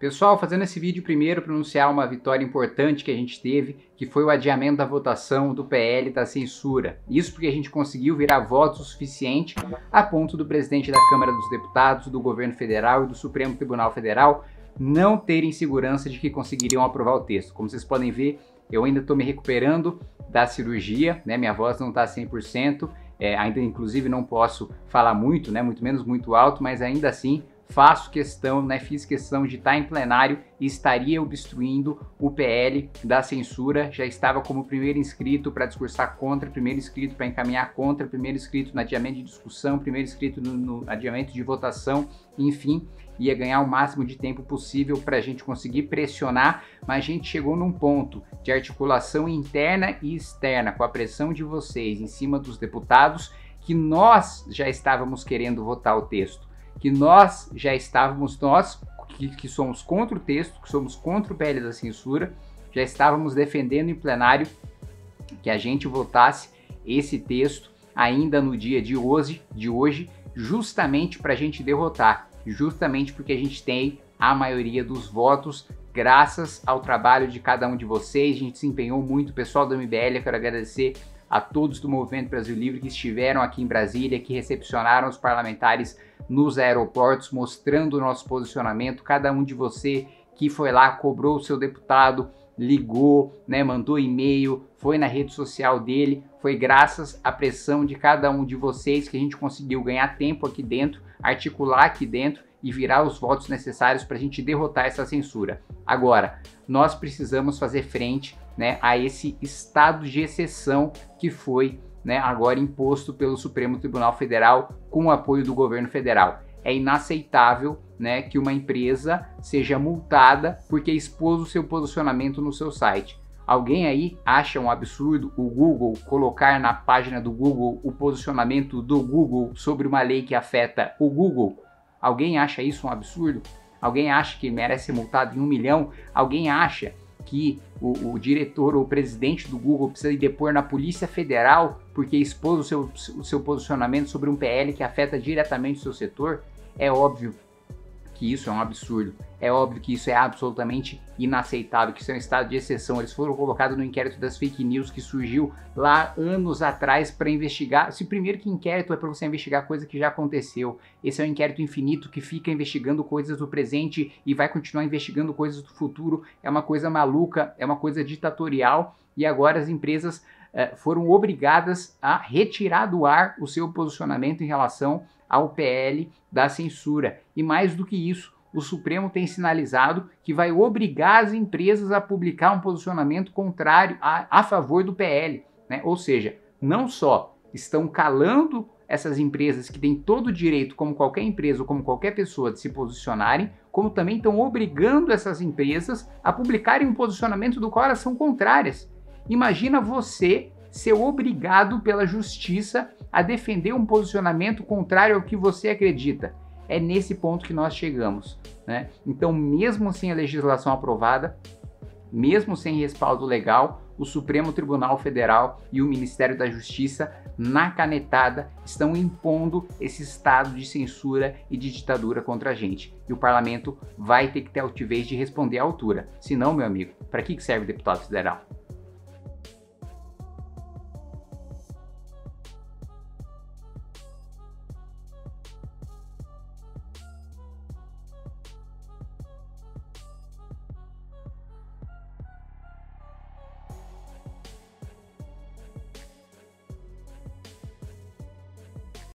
Pessoal, fazendo esse vídeo primeiro para anunciar uma vitória importante que a gente teve, que foi o adiamento da votação do PL da censura. Isso porque a gente conseguiu virar votos o suficiente a ponto do presidente da Câmara dos Deputados, do governo federal e do Supremo Tribunal Federal não terem segurança de que conseguiriam aprovar o texto. Como vocês podem ver, eu ainda estou me recuperando da cirurgia, né? Minha voz não está 100%, ainda inclusive não posso falar muito, né? Muito menos muito alto, mas ainda assim faço questão, né, fiz questão de estar em plenário e estaria obstruindo o PL da censura. Já estava como primeiro inscrito para discursar contra, primeiro inscrito para encaminhar contra, primeiro inscrito no adiamento de discussão, primeiro inscrito no adiamento de votação, enfim, ia ganhar o máximo de tempo possível para a gente conseguir pressionar, mas a gente chegou num ponto de articulação interna e externa com a pressão de vocês em cima dos deputados que nós já estávamos querendo votar o texto. Que nós já estávamos, nós que somos contra o texto, que somos contra o PL da censura, já estávamos defendendo em plenário que a gente votasse esse texto ainda no dia de hoje, justamente para a gente derrotar, justamente porque a gente tem a maioria dos votos, graças ao trabalho de cada um de vocês. A gente se empenhou muito, pessoal do MBL, eu quero agradecer a todos do Movimento Brasil Livre que estiveram aqui em Brasília, que recepcionaram os parlamentares nos aeroportos, mostrando o nosso posicionamento. Cada um de você que foi lá, cobrou o seu deputado, ligou, né, mandou e-mail, foi na rede social dele, foi graças à pressão de cada um de vocês que a gente conseguiu ganhar tempo aqui dentro, articular aqui dentro e virar os votos necessários para a gente derrotar essa censura. Agora, nós precisamos fazer frente, né, a esse estado de exceção que foi, né, agora imposto pelo Supremo Tribunal Federal com o apoio do governo federal. É inaceitável, né, que uma empresa seja multada porque expôs o seu posicionamento no seu site. Alguém aí acha um absurdo o Google colocar na página do Google o posicionamento do Google sobre uma lei que afeta o Google? Alguém acha isso um absurdo? Alguém acha que merece ser multado em 1 milhão? Alguém acha que o diretor ou o presidente do Google precisa ir depor na Polícia Federal porque expôs o seu posicionamento sobre um PL que afeta diretamente o seu setor? É óbvio que isso é um absurdo, é óbvio que isso é absolutamente inaceitável, que isso é um estado de exceção. Eles foram colocados no inquérito das fake news que surgiu lá anos atrás para investigar. Se primeiro que inquérito é para você investigar coisa que já aconteceu, esse é um inquérito infinito que fica investigando coisas do presente e vai continuar investigando coisas do futuro. É uma coisa maluca, é uma coisa ditatorial, e agora as empresas foram obrigadas a retirar do ar o seu posicionamento em relação ao PL da censura. E mais do que isso, o Supremo tem sinalizado que vai obrigar as empresas a publicar um posicionamento contrário a favor do PL, né? Ou seja, não só estão calando essas empresas que têm todo o direito, como qualquer empresa ou como qualquer pessoa, de se posicionarem, como também estão obrigando essas empresas a publicarem um posicionamento do qual elas são contrárias. Imagina você ser obrigado pela justiça a defender um posicionamento contrário ao que você acredita. É nesse ponto que nós chegamos, né? Então, mesmo sem a legislação aprovada, mesmo sem respaldo legal, o Supremo Tribunal Federal e o Ministério da Justiça, na canetada, estão impondo esse estado de censura e de ditadura contra a gente. E o parlamento vai ter que ter altivez de responder à altura. Senão, meu amigo, para que serve o deputado federal?